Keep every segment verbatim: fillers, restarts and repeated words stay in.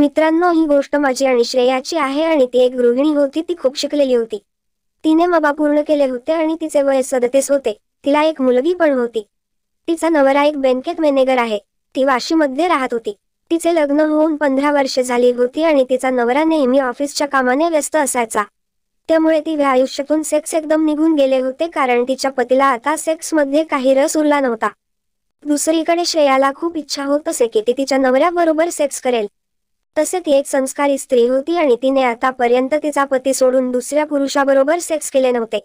मित्रांनो, ही गोष्ट माझी आणि श्रेयाची आहे आणि ती एक गृहिणी होती. ती खूप शिकलेली होती. तिने माबा पूर्ण केले होते आणि तिचे वय सदतीस होते. तिला एक मुलगी पण होती. तिचा नवरा एक बँकेत मॅनेजर आहे. ती वाशीमध्ये राहत होती. तिचे लग्न होऊन पंधरा वर्षे झाली होती आणि तिचा नवरा नेहमी ऑफिसच्या कामाने व्यस्त असायचा. त्यामुळे ती आयुष्यातून सेक्स एकदम निघून गेले होते, कारण तिच्या पतीला आता सेक्समध्ये काही रस उरला नव्हता. दुसरीकडे श्रेयाला खूप इच्छा होत असे की ती तिच्या नवऱ्याबरोबर सेक्स करेल. तसे ती एक संस्कारी स्त्री होती आणि तिने आतापर्यंत तिचा पती सोडून दुसऱ्या पुरुषाबरोबर सेक्स केले नव्हते.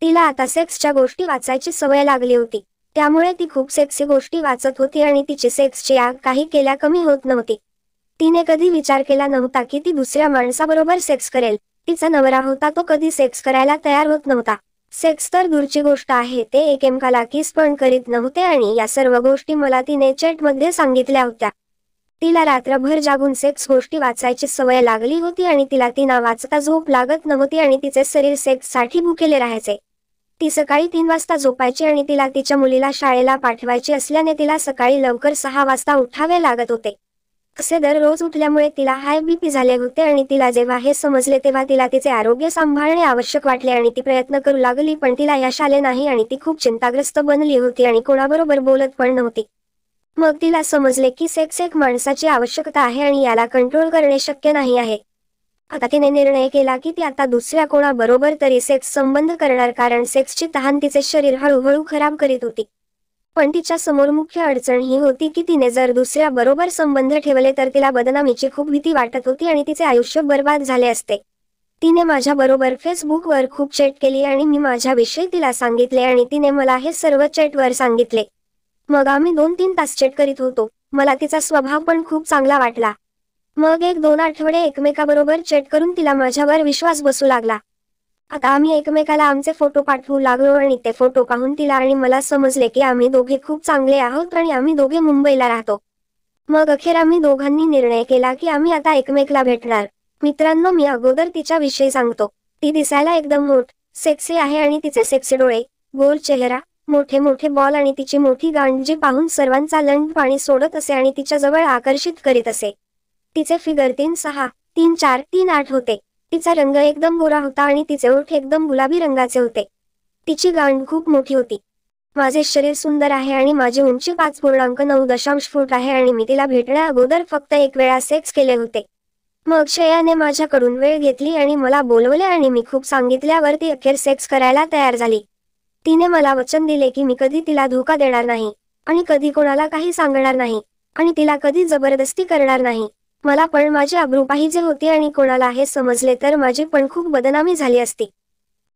तिला आता सेक्सच्या गोष्टी वाचायची सवय लागली होती. त्यामुळे ती खूप सेक्सी गोष्टी वाचत होती आणि तिची सेक्सची आग काही केल्या कमी होत नव्हती. तिने कधी विचार केला नव्हता की ती दुसऱ्या माणसाबरोबर सेक्स करेल. तिचा नवरा होता तो कधी सेक्स करायला तयार होत नव्हता. सेक्स तर दूरची गोष्ट आहे, ते एकमेकाला किस पण करीत नव्हते आणि या सर्व गोष्टी मला तिने चॅटमध्ये सांगितल्या होत्या. तिला रात्रभर जागून सेक्स गोष्टी वाचायची सवय लागली होती आणि तिला तिना वाचता झोप लागत नव्हती आणि तिचे शरीर सेक्ससाठी भुकेले राहायचे. ती सकाळी तीन वाजता झोपायची आणि तिला तिच्या मुलीला शाळेला पाठवायची असल्याने तिला सकाळी लवकर सहा वाजता उठावे लागत होते. असे दररोज उठल्यामुळे तिला हाय बीपी झाले होते आणि तिला जेव्हा हे समजले तेव्हा तिला तिचे आरोग्य सांभाळणे आवश्यक वाटले आणि ती प्रयत्न करू लागली, पण तिला यश आले नाही आणि ती खूप चिंताग्रस्त बनली होती आणि कोणाबरोबर बोलत पण नव्हती. मग तिला समजले की सेक्स एक माणसाची आवश्यकता आहे आणि याला कंट्रोल करणे शक्य नाही आहे. आता तिने निर्णय केला की ती आता दुसऱ्या कोणाबरोबर तरी सेक्स संबंध करणार, कारण सेक्सची तहान तिचे शरीर हळूहळू खराब करीत होती. पण तिच्या समोर मुख्य अडचण ही होती की तिने जर दुसऱ्या बरोबर संबंध ठेवले तर तिला बदनामीची खूप भीती वाटत होती आणि तिचे आयुष्य बर्बाद झाले असते. तिने माझ्या बरोबर फेसबुकवर खूप चॅट केली आणि मी माझ्याविषयी तिला सांगितले आणि तिने मला हे सर्व चॅटवर सांगितले. मग आम्ही दोन तीन तास चॅट करीत होतो. मला तिचा स्वभाव पण खूप चांगला वाटला. मग एक दोन आठवडे एकमेकाबरोबर चॅट करून तिला माझ्यावर विश्वास बसू लागला. आता आम्ही एकमेकाला आमचे फोटो पाठवू लागलो आणि ते फोटो पाहून तिला आणि मला समजले की आम्ही दोघे खूप चांगले आहोत आणि आम्ही दोघे मुंबईला राहतो. मग अखेर आम्ही दोघांनी निर्णय केला की आम्ही आता एकमेकला भेटणार. मित्रांनो, मी अगोदर तिच्याविषयी सांगतो. ती दिसायला एकदम मोठ सेक्सी आहे आणि तिचे सेक्सी डोळे, गोल चेहरा, मोठे मोठे बॉल आणि तिची मोठी गांड जी पाहून सर्वांचा लंड पाणी सोडत असे आणि तिच्याजवळ आकर्षित करीत असे. तिचे फिगर तीन सहा, तीन चार, तीन आठ होते. तिचा रंग एकदम गोरा होता आणि तिचे ओठ एकदम गुलाबी रंगाचे होते. तिची गांड खूप मोठी होती. माझे शरीर सुंदर आहे आणि माझी उंची पाच पूर्णांक नऊ दशांश फूट आहे आणि मी तिला भेटण्या अगोदर फक्त एक वेळा सेक्स केले होते. मग श्रेयाने माझ्याकडून वेळ घेतली आणि मला बोलवले आणि मी खूप सांगितल्यावर ती अखेर सेक्स करायला तयार झाली. तिने मला वचन दिले की मी कधी तिला धोका देणार नाही आणि कधी कोणाला काही सांगणार नाही आणि तिला कधी जबरदस्ती करणार नाही. मला पण माझी अब्रू पाहिजे होती आणि कोणाला हे समजले तर माझी पण खूप बदनामी झाली असती.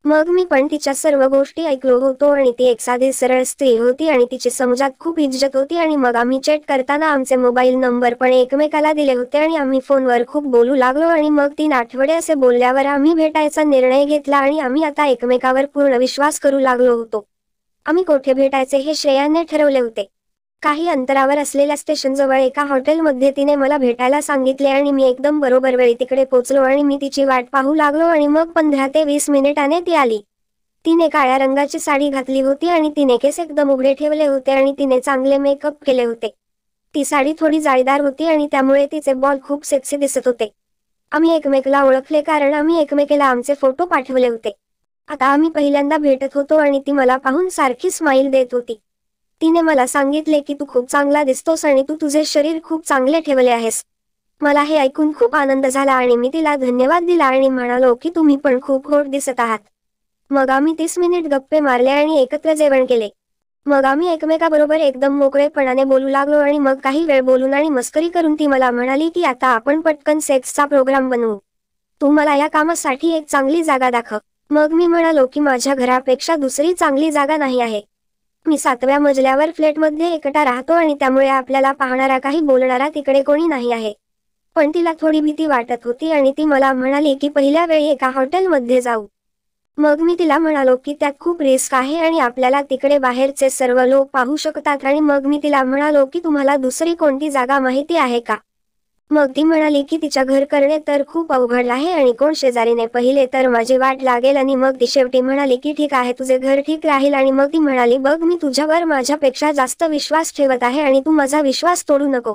मग मी पण तिच्या सर्व गोष्टी ऐकलो होतो आणि ती एक साधी सरळ स्त्री होती आणि तिची समाजात खूप इज्जत होती आणि मग आम्ही चॅट करताना आमचे मोबाईल नंबर पण एकमेकाला दिले होते आणि आम्ही फोनवर खूप बोलू लागलो आणि मग तीन आठवडे असे बोलल्यावर आम्ही भेटायचा निर्णय घेतला आणि आम्ही आता एकमेकावर पूर्ण विश्वास करू लागलो होतो. आम्ही कोठे भेटायचे हे श्रेयाने ठरवले होते. काही अंतरावर असलेल्या स्टेशनजवळ एका हॉटेलमध्ये तिने मला भेटायला सांगितले आणि मी एकदम बरोबर वेळी तिकडे पोचलो आणि मी तिची वाट पाहू लागलो आणि मग पंधरा ते वीस मिनिटाने ती आली. तिने काळ्या रंगाची साडी घातली होती आणि तिने केस एकदम उघडे ठेवले होते आणि तिने चांगले मेकअप केले होते. ती साडी थोडी जाळीदार होती आणि त्यामुळे तिचे बॉल खूप सेक्सी दिसत होते. आम्ही एकमेकाला ओळखले, कारण आम्ही एकमेकाला आमचे फोटो पाठवले होते. आता आम्ही पहिल्यांदा भेटत होतो आणि ती मला पाहून सारखी स्माईल देत होती. तिने मला सांगितले की तू खूप चांगला दिसतोस आणि तू तुझे शरीर खूप चांगले ठेवले आहेस. मला हे ऐकून खूप आनंद झाला आणि मी तिला धन्यवाद दिला आणि म्हणालो की तुम्ही पण खूप गोड दिसत आहात. मग आम्ही तीस मिनिट गप्पे मारले आणि एकत्र जेवण केले. मग आम्ही एकमेकाबरोबर एकदम मोकळेपणाने बोलू लागलो आणि मग काही वेळ बोलून आणि मस्करी करून ती मला म्हणाली की आता आपण पटकन सेक्सचा प्रोग्राम बनवू. तू मला या कामासाठी एक चांगली जागा दाखव. मग मी म्हणालो की माझ्या घरापेक्षा दुसरी चांगली जागा नाही आहे. मी सातव्या मजल्यावर फ्लॅटमध्ये एकटा राहतो आणि त्यामुळे आपल्याला पाहणारा, काही बोलणारा तिकडे कोणी नाही आहे. पण तिला थोडी भीती वाटत होती आणि ती मला म्हणाली की पहिल्या वेळी एका हॉटेलमध्ये जाऊ. मग मी तिला म्हणालो की त्यात खूप रिस्क आहे आणि आपल्याला तिकडे बाहेरचे सर्व लोक पाहू शकतात आणि मग मी तिला म्हणालो की तुम्हाला दुसरी कोणती जागा माहिती आहे का. मग ती म्हणाली की तिच्या घर करणे तर खूप अवघड आहे आणि कोण शेजारीने पाहिले तर माझी वाट लागेल आणि मग ती शेवटी म्हणाली की ठीक आहे, तुझे घर ठीक राहील. आणि मग ती म्हणाली बघ, मी तुझ्यावर माझ्यापेक्षा जास्त विश्वास ठेवत आहे आणि तू माझा विश्वास तोडू नको.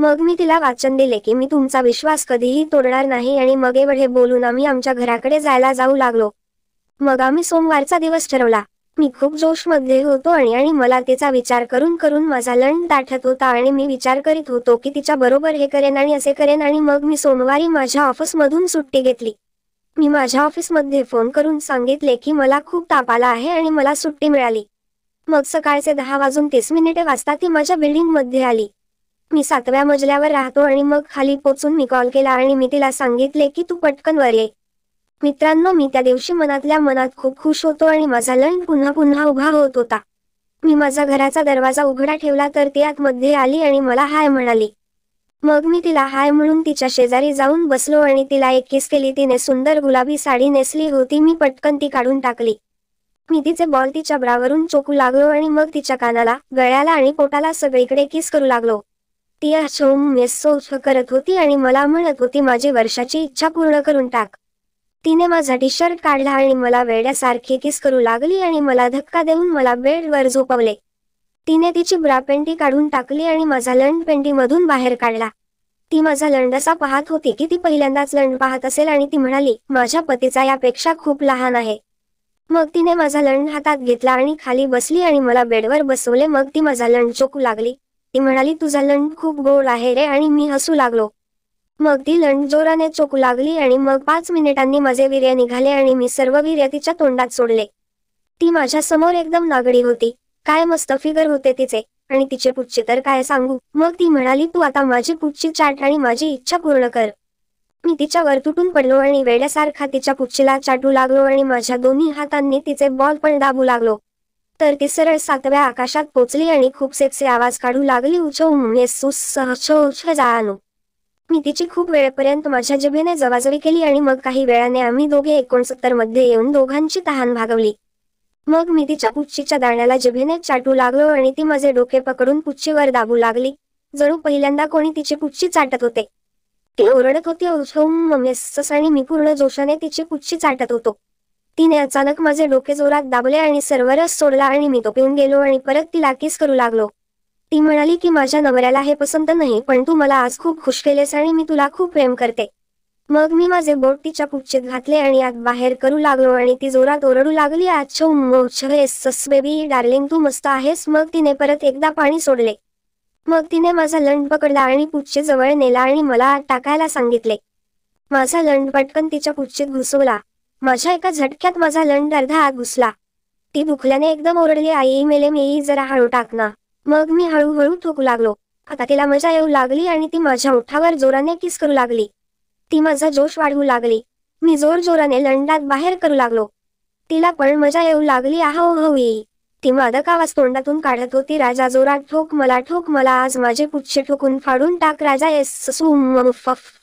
मग मी तिला वाचन दिले की मी तुमचा विश्वास कधीही तोडणार नाही आणि मग एवढे बोलून आम्ही आमच्या घराकडे जायला जाऊ लागलो. मग आम्ही सोमवारचा दिवस ठरवला. मी खूप जोशमध्ये होतो आणि आणि मला तिचा विचार करून करून माझा लंड दाटत होता आणि मी विचार करीत होतो की तिच्या बरोबर हे करेन आणि असे करेन. आणि मग मी सोमवारी माझ्या ऑफिसमधून सुट्टी घेतली. मी माझ्या ऑफिसमध्ये फोन करून सांगितले की मला खूप ताप आला आहे आणि मला सुट्टी मिळाली. मग सकाळचे दहा वाजून तीस मिनिटे वाजता ती माझ्या बिल्डिंगमध्ये आली. मी सातव्या मजल्यावर राहतो आणि मग खाली पोचून मी कॉल केला आणि मी तिला सांगितले की तू पटकन वर ये. मित्रांनो, मी त्या दिवशी मनातल्या मनात खूप खुश होतो आणि माझा लंड पुन्हा पुन्हा उभा होत होता. मी माझा घराचा दरवाजा उघडा ठेवला तर ती आतमध्ये आली आणि मला हाय म्हणाली. मग मी तिला हाय म्हणून तिच्या शेजारी जाऊन बसलो आणि तिला एक किस केली. तिने सुंदर गुलाबी साडी नेसली होती. मी पटकन ती काढून टाकली. मी तिचे बॉल तिच्या ब्रावरून चोकू लागलो आणि मग तिच्या कानाला, गळ्याला आणि पोटाला सगळीकडे किस करू लागलो. ती अचोम मेसोच करत होती आणि मला म्हणत होती, माझी वर्षाची इच्छा पूर्ण करून टाक. तिने माझा टी शर्ट काढला आणि मला वेड्यासारखी किस करू लागली आणि मला धक्का देऊन मला बेडवर झोपवले. तिने तिची ब्रा पेंटी काढून टाकली आणि माझा लंड पेंटीमधून बाहेर काढला. ती माझा लंड असा पाहत होती की ती पहिल्यांदाच लंड पाहत असेल आणि ती म्हणाली, माझ्या पतीचा यापेक्षा खूप लहान आहे. मग तिने माझा लंड हातात घेतला आणि खाली बसली आणि मला बेडवर बसवले. मग ती माझा लंड चोकू लागली. ती म्हणाली, तुझा लंड खूप गोड आहे रे. आणि मी हसू लागलो. मग ती लंड जोराने चोकू लागली आणि मग पाच मिनिटांनी माझे वीर्य निघाले आणि मी सर्व वीर्य तिच्या तोंडात सोडले. ती माझ्या समोर एकदम नागडी होती. काय मस्त फिगर होते तिचे आणि तिचे पुच्चे तर काय सांगू. मग ती म्हणाली, तू आता माझी पुच्ची चाट आणि माझी इच्छा पूर्ण कर. मी तिच्यावर तुटून पडलो आणि वेड्यासारखा तिच्या पुच्चीला चाटू लागलो आणि माझ्या दोन्ही हातांनी तिचे बॉल पण दाबू लागलो. तर ती सरळ सातव्या आकाशात पोचली आणि खूप सेक्सी आवाज काढू लागली, उचो मेसूस सहचो जाणू. मी तिची खूप वेळपर्यंत माझ्या जिभेने जवाजवी केली आणि मग काही वेळाने आम्ही दोघे एकोणसत्तर मध्ये येऊन दोघांची तहान भागवली. मग मी तिच्या पुच्चीच्या दाण्याला जिभेने चाटू लागलो आणि ती माझे डोके पकडून पुच्चीवर दाबू लागली. जणू पहिल्यांदा कोणी तिची पुच्ची चाटत होते. ती ओरडत होती, ओम मम्मीस, आणि मी पूर्ण जोशाने तिची पुच्ची चाटत होतो. तिने अचानक माझे डोके जोरात दाबले आणि सर्वरस सोडला आणि मी तो पिऊन गेलो आणि परत तिला किस करू लागलो. ती म्हणाली की माझ्या नवऱ्याला हे पसंत नाही, पण तू मला आज खूप खुश केलेस आणि मी तुला खूप प्रेम करते. मग मी माझे बोट तिच्या पुच्छेत घातले आणि आत बाहेर करू लागलो आणि ती जोरात ओरडू लागली, आच्छो मोस बेबी डार्लिंग, तू मस्त आहेस. मग तिने परत एकदा पाणी सोडले. मग तिने माझा लंड पकडला आणि पुच्छे जवळ नेला आणि मला आत टाकायला सांगितले. माझा लंड पटकन तिच्या पुच्छेत घुसवला. माझ्या एका झटक्यात माझा लंड अर्धा आत घुसला. ती दुखल्याने एकदम ओरडली, आई मेले मी, जरा हळू टाक ना. मग मी हळूहळू ठोकू लागलो. आता तिला मजा येऊ लागली आणि ती माझ्या ओठावर जोराने किस करू लागली. ती माझा जोश वाढवू लागली. मी जोर जोराने लंडात बाहेर करू लागलो. तिला पण मजा येऊ लागली. आहो हवी. ती मादक आवाज तोंडातून काढत होती, राजा जोरात ठोक मला, ठोक मला, आज माझे पुच्छे ठोकून फाडून टाक राजा, एस ससू मफ.